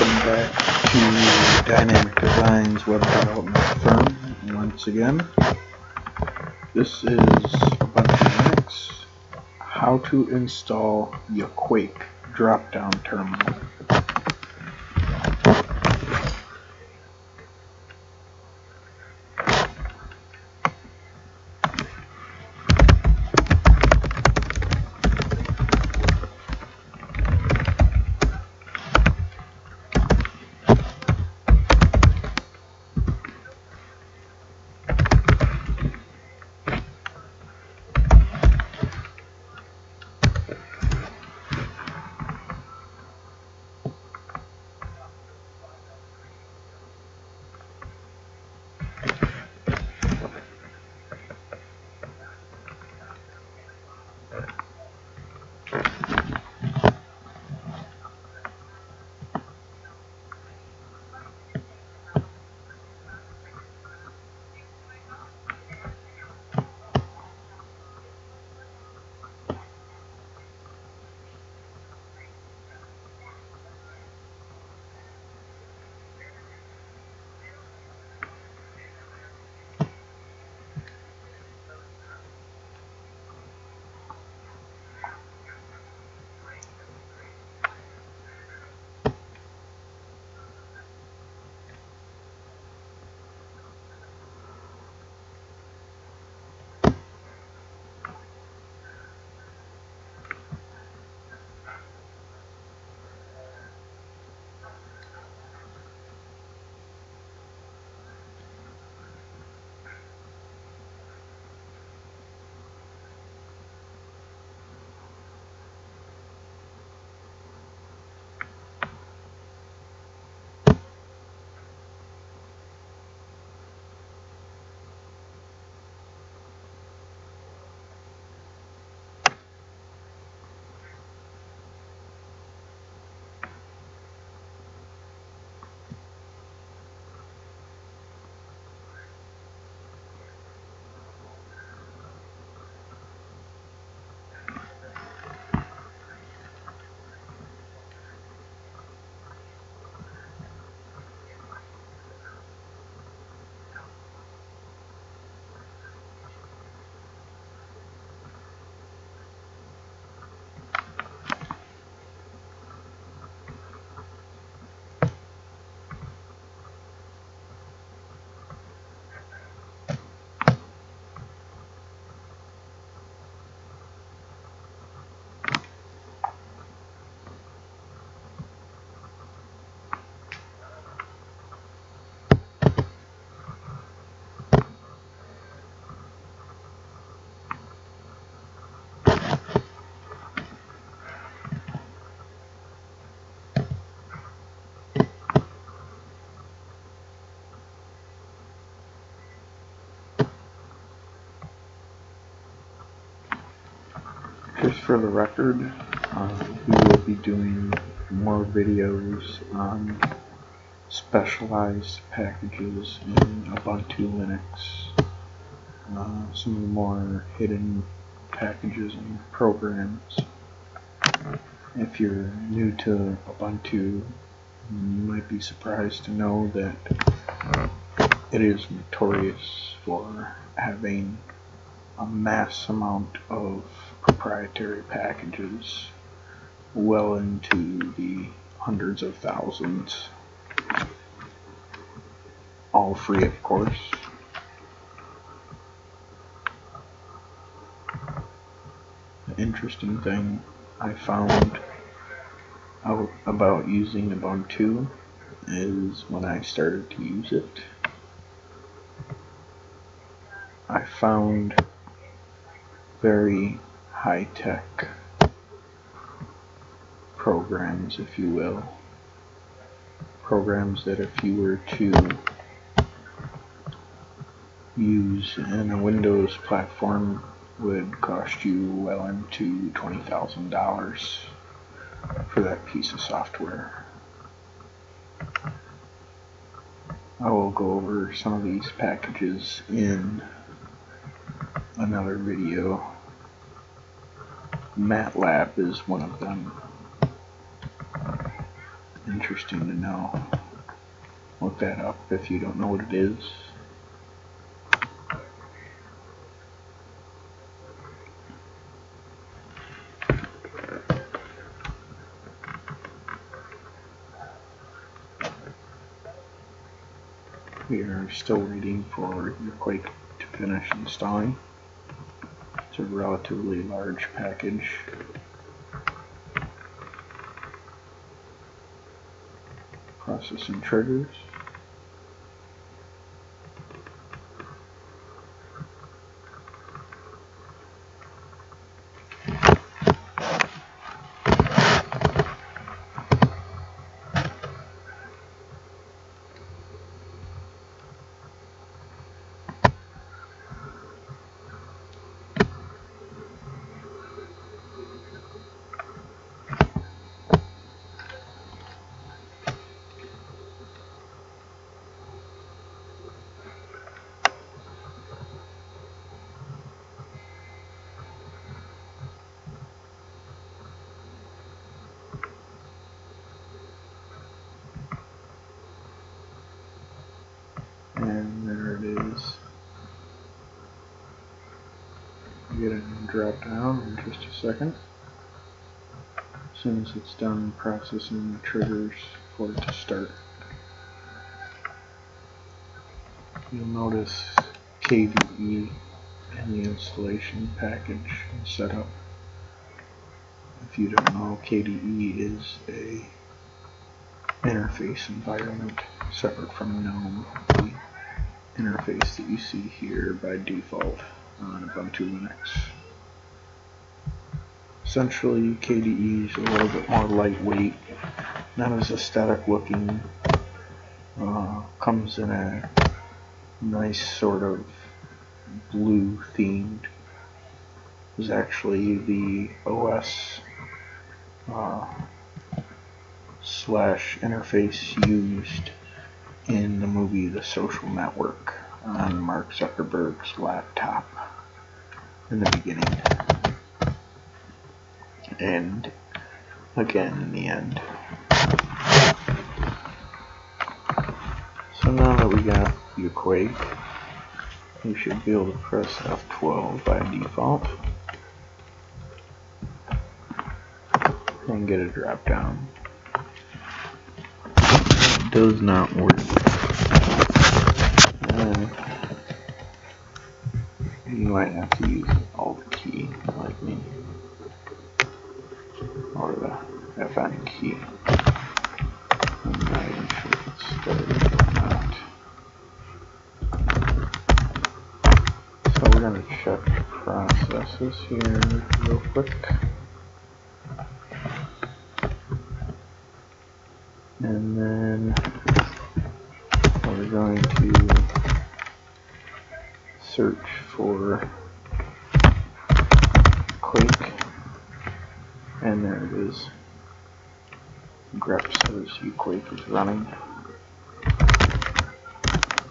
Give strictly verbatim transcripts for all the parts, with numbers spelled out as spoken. welcome back to Dynamic Designs Web Development Firm once again. This is Ubuntu Linux, how to install Yakuake drop-down terminal. Just for the record, uh, we will be doing more videos on specialized packages in Ubuntu Linux, uh, some of the more hidden packages and programs. If you're new to Ubuntu, you might be surprised to know that it is notorious for having a mass amount of proprietary packages, well into the hundreds of thousands, all free of course. The interesting thing I found out about using Ubuntu is when I started to use it, I found very high-tech programs, if you will. Programs that if you were to use in a Windows platform would cost you well into twenty thousand dollars for that piece of software. I will go over some of these packages in another video. MATLAB is one of them. interesting to know. Look that up if you don't know what it is. We are still waiting for Yakuake to finish installing. It's a relatively large package. Processing triggers. And there it is. Get it and drop down in just a second. As soon as it's done processing the triggers for it to start. You'll notice K D E in the installation package and setup. If you don't know, K D E is a interface environment separate from GNOME, the interface that you see here by default on Ubuntu Linux. Essentially, K D E is a little bit more lightweight, not as aesthetic looking, uh, comes in a nice sort of blue themed. Is actually the O S uh, slash interface used in the movie The Social Network on Mark Zuckerberg's laptop in the beginning, and again in the end. So now that we got Yakuake, we should be able to press F twelve by default and get a drop down. Does not work. Uh, you might have to use Alt key like me, or the F N key. I'm not even sure if it's started or not. So we're going to check the processes here real quick. And then we're going to search for Quake, and there it is. Grep says Yakuake is running.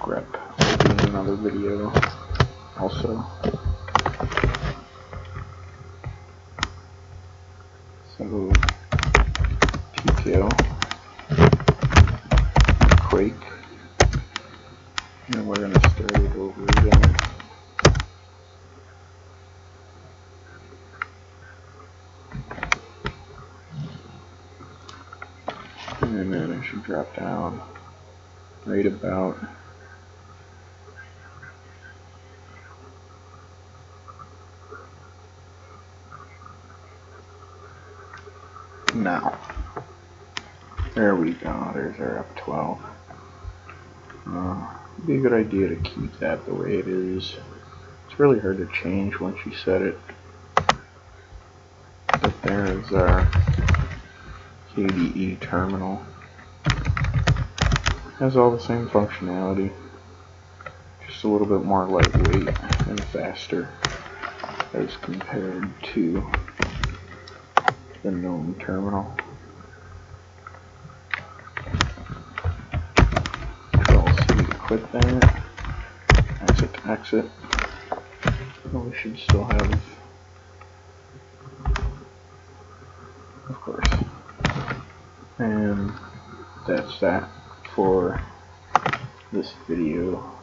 Grep will be in another video also. So P K O. And we're going to start it over again. And then it should drop down right about now. There we go, there's our F twelve. Uh, it'd be a good idea to keep that the way it is. It's really hard to change once you set it. But there is our K D E terminal. It has all the same functionality, just a little bit more lightweight and faster as compared to the GNOME terminal. Quit that, exit to exit. Well, we should still have, of course, and that's that for this video.